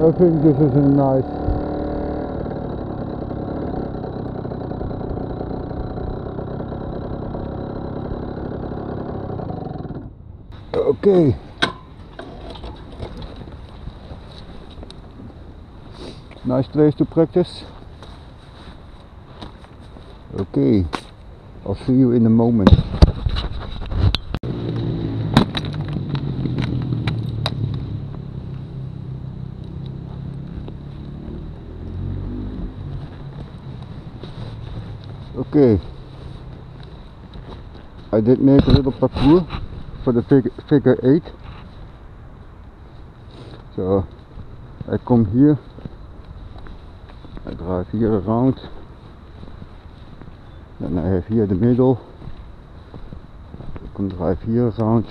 I think this is a nice . Okay nice place to practice . Okay I'll see you in a moment . Okay I did make a little parcours for the figure 8, so I come here, I drive here around, then I have here the middle, I can drive here around,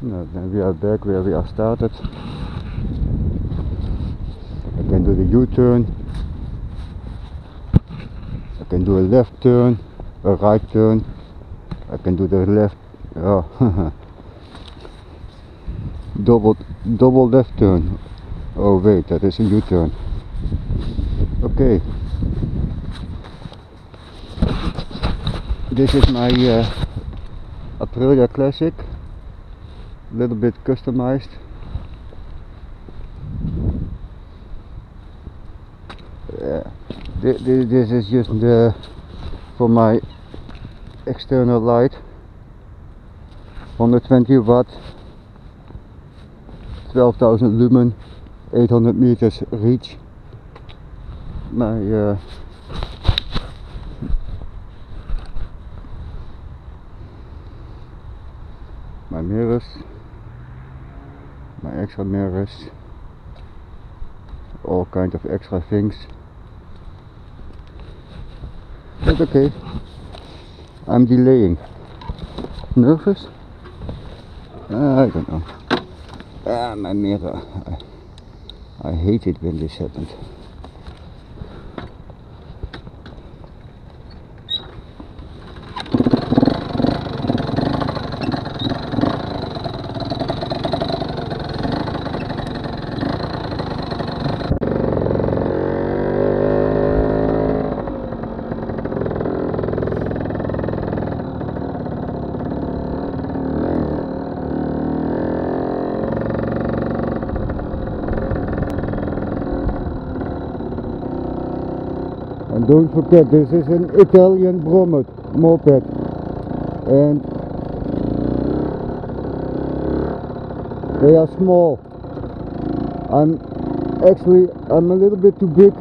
and then we are back where we are started. I can do the U-turn, I can do a left turn, a right turn, I can do the left, double left turn. Oh wait, that is a U-turn. Okay. This is my Aprilia Classic, a little bit customized. Yeah. This is just for my external light, 120 watt, 12,000 lumen, 800 meters reach. My my mirrors, my extra mirrors, all kind of extra things. But okay, I'm delaying. Nervous? I don't know. Ah, my mirror. I hate it when this happens. And don't forget, this is an Italian moped, and they are small. I'm a little bit too big.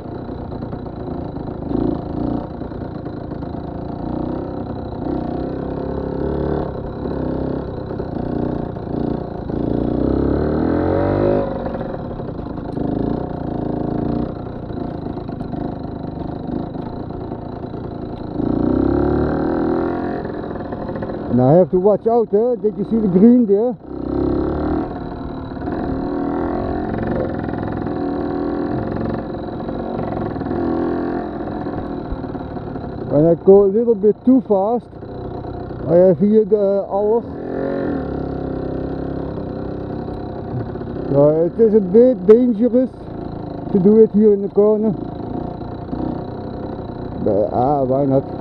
And I have to watch out, eh? Did you see the green there? When I go a little bit too fast, I have here the hour. So it is a bit dangerous to do it here in the corner. But why not?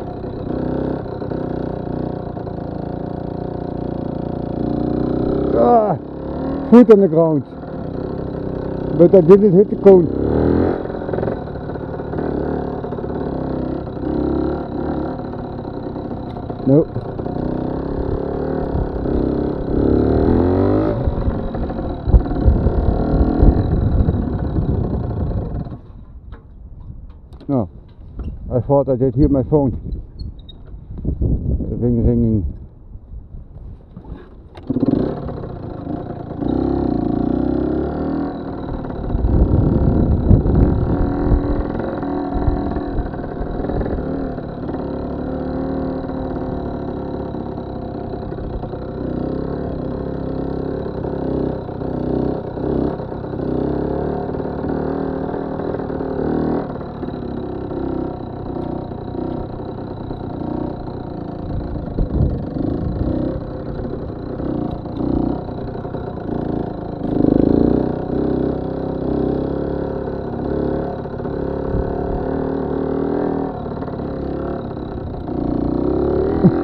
Foot on the ground, but I didn't hit the cone. No. No, I thought I did hear my phone. Ringing.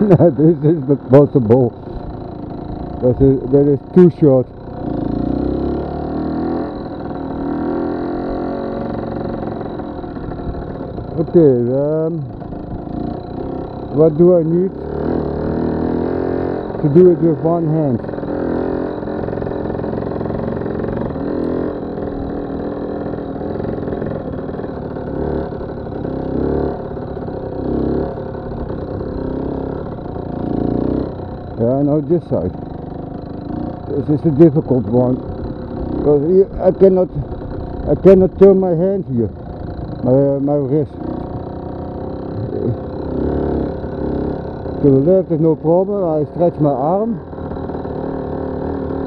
This is not possible. That is too short. Okay, what do I need to do it with one hand? Yeah, now this side. This is the difficult one, because here I cannot turn my hand here, my wrist. To the left is no problem, I stretch my arm,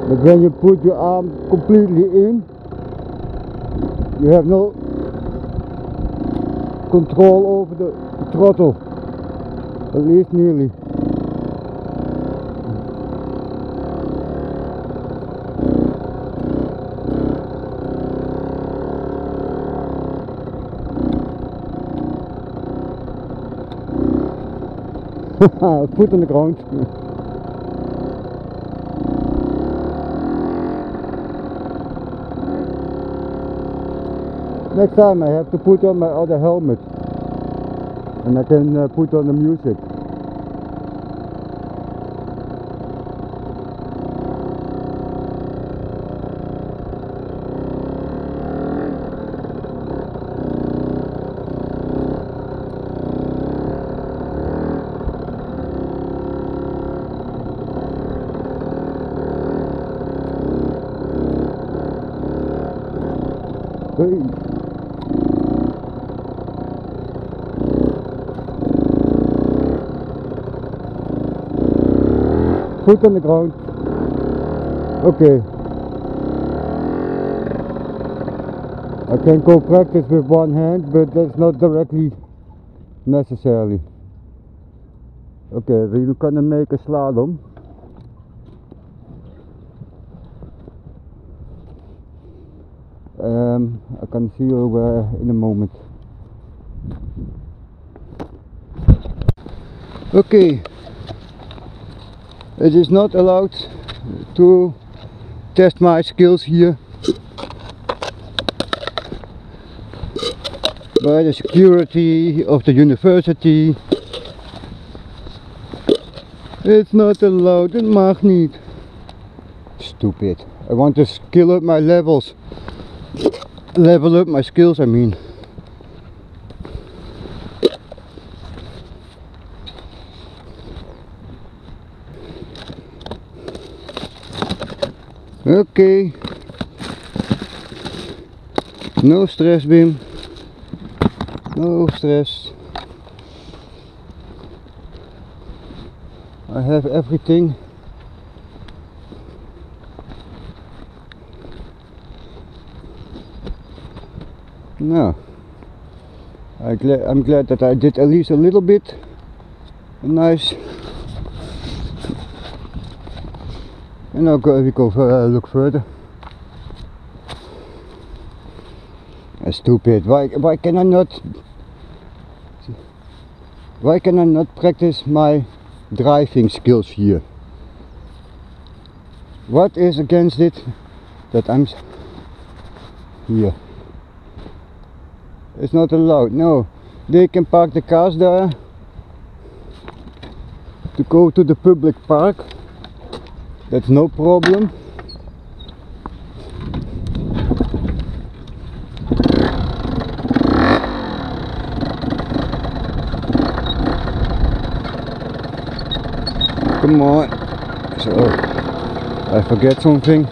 but when you put your arm completely in, you have no control over the throttle, at least nearly. Foot on the ground. Next time I have to put on my other helmet, and I can put on the music. Hey. Foot on the ground. Okay. I can go practice with one hand, but that's not directly necessarily. Okay, we're gonna make a slalom. I can see you in a moment. Okay, it is not allowed to test my skills here by the security of the university. It's not allowed, it mag niet. Stupid. I want to skill up my levels. Level up my skills, I mean. Okay. No stress, Bim. No stress. I have everything. No, I'm glad that I did at least a little bit. Nice. And now we go look further. That's stupid. Why can I not practice my driving skills here? What is against it that I'm here? It's not allowed. No, they can park the cars there to go to the public park. That's no problem. Come on. So, I forget something.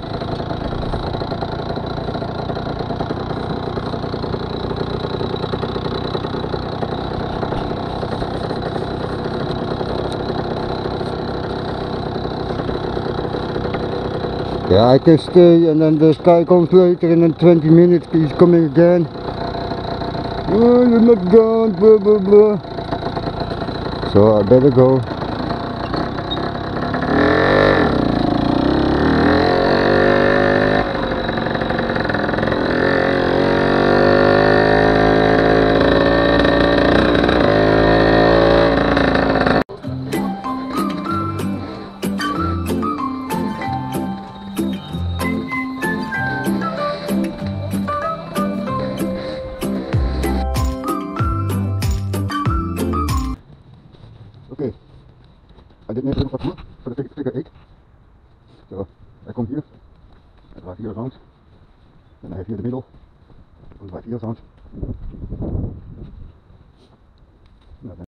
Yeah, I can stay, and then this guy comes later, and in 20 minutes he's coming again. Oh, you're not gone, blah blah blah. So I better go. I didn't need a little more for the figure 8. So I come here, I drive here around, and I have here the middle, I drive here around.